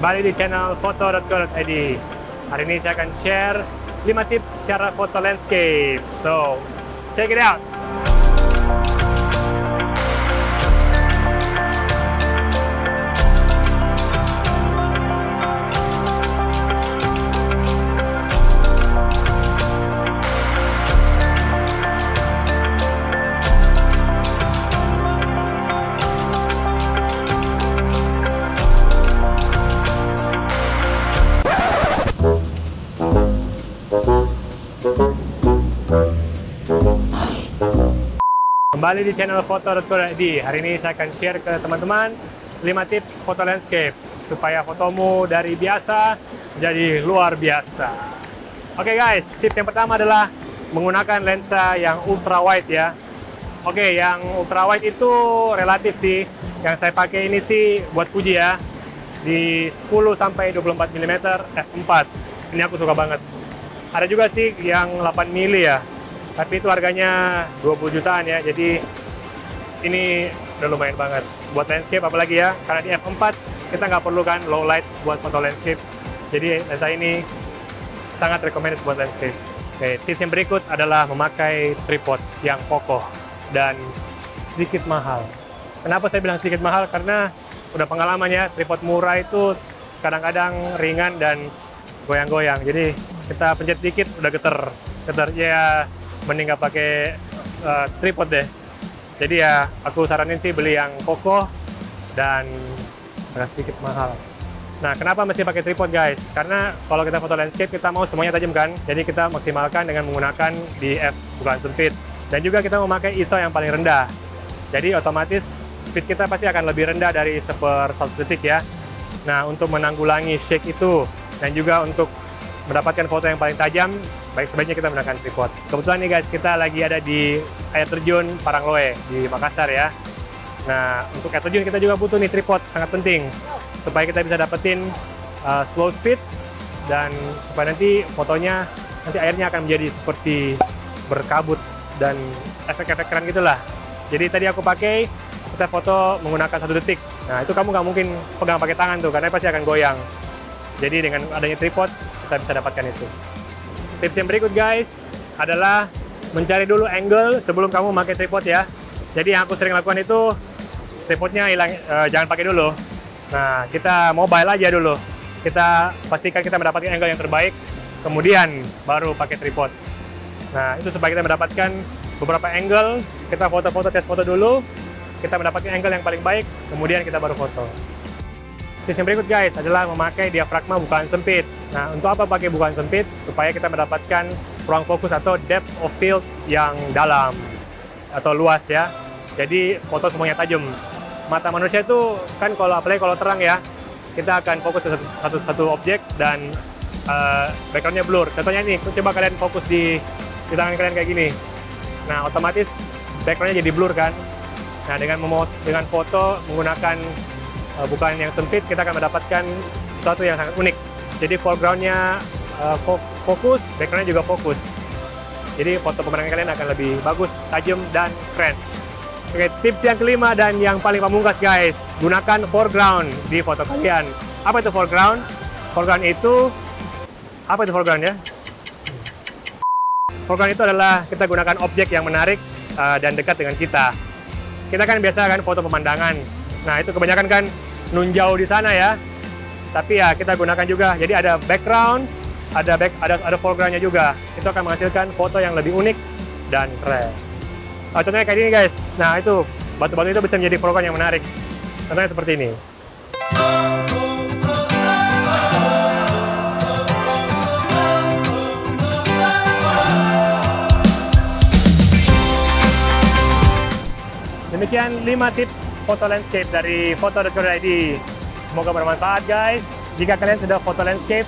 Kembali di channel foto.co.id. Hari ini saya akan share 5 tips cara foto landscape. So, check it out. Kembali di channel foto.co.id. Hari ini saya akan share ke teman-teman 5 tips foto landscape supaya fotomu dari biasa jadi luar biasa. Oke guys, tips yang pertama adalah menggunakan lensa yang ultra wide ya. Oke, yang ultra wide itu relatif sih. Yang saya pakai ini sih buat Fuji ya. Di 10 sampai 24 mm f/4. Ini aku suka banget. Ada juga sih yang 8 mm ya. Tapi itu harganya 20 jutaan ya, jadi ini udah lumayan banget. Buat landscape apalagi ya, karena di f/4 kita nggak perlukan low light buat foto landscape. Jadi lensa ini sangat recommended buat landscape. Oke, tips yang berikut adalah memakai tripod yang kokoh dan sedikit mahal. Kenapa saya bilang sedikit mahal? Karena udah pengalamannya, tripod murah itu kadang-kadang ringan dan goyang-goyang. Jadi kita pencet dikit udah geter ya. Mending nggak pakai tripod deh. Jadi ya aku saranin sih beli yang kokoh dan agak sedikit mahal. Nah, kenapa mesti pakai tripod guys? Karena kalau kita foto landscape kita mau semuanya tajam kan? Jadi kita maksimalkan dengan menggunakan di f/8. Dan juga kita memakai ISO yang paling rendah. Jadi otomatis speed kita pasti akan lebih rendah dari 1/100 detik ya. Nah, untuk menanggulangi shake itu dan juga untuk mendapatkan foto yang paling tajam, sebaiknya kita menggunakan tripod. Kebetulan nih guys, kita lagi ada di air terjun Parangloe di Makassar ya. Nah, untuk air terjun kita juga butuh nih tripod, sangat penting supaya kita bisa dapetin slow speed dan supaya nanti airnya akan menjadi seperti berkabut dan efek-efek keren gitulah. Jadi tadi aku pakai, kita foto menggunakan 1 detik. Nah, itu kamu nggak mungkin pegang pakai tangan tuh, karena pasti akan goyang. Jadi dengan adanya tripod kita bisa dapatkan itu. Tips yang berikut guys adalah mencari dulu angle sebelum kamu pakai tripod ya. Jadi yang aku sering lakukan itu tripodnya hilang, jangan pakai dulu. Nah, kita mobile aja dulu. Kita pastikan kita mendapatkan angle yang terbaik, kemudian baru pakai tripod. Nah, itu supaya kita mendapatkan beberapa angle, kita foto-foto, tes foto dulu, kita mendapatkan angle yang paling baik, kemudian kita baru foto. Tips yang berikut guys adalah memakai diafragma bukaan sempit. Nah, untuk apa pakai bukaan sempit? Supaya kita mendapatkan ruang fokus atau depth of field yang dalam atau luas ya. Jadi foto semuanya tajam. Mata manusia itu kan apalagi kalau terang ya, kita akan fokus ke satu objek dan backgroundnya blur. Contohnya nih, coba kalian fokus di tangan kalian kayak gini. Nah, otomatis backgroundnya jadi blur kan. Nah, dengan foto menggunakan bukan yang sempit, kita akan mendapatkan sesuatu yang sangat unik. Jadi foregroundnya fokus, backgroundnya juga fokus. Jadi foto pemandangan kalian akan lebih bagus, tajam, dan keren. Oke, tips yang kelima dan yang paling pamungkas guys, gunakan foreground di foto kalian. Apa itu foreground? Foreground itu adalah kita gunakan objek yang menarik dan dekat dengan kita. Kita kan biasa kan foto pemandangan. Nah, itu kebanyakan kan nunjau di sana ya. Tapi ya kita gunakan juga. Jadi ada background, ada foregroundnya juga. Itu akan menghasilkan foto yang lebih unik dan keren. Contohnya kayak gini guys. Nah, itu batu-batu itu bisa menjadi foreground yang menarik. Contohnya seperti ini. Demikian 5 tips foto landscape dari foto.co.id. Semoga bermanfaat guys. Jika kalian sudah foto landscape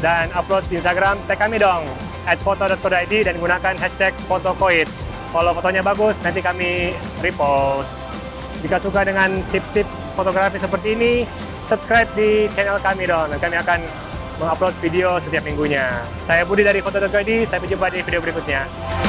dan upload di Instagram, tag kami dong @foto.co.id dan gunakan #fotokoid. Kalau fotonya bagus, nanti kami repost. Jika suka dengan tips-tips fotografi seperti ini, subscribe di channel kami dong. Dan kami akan mengupload video setiap minggunya. Saya Budi dari foto.co.id. Sampai jumpa di video berikutnya.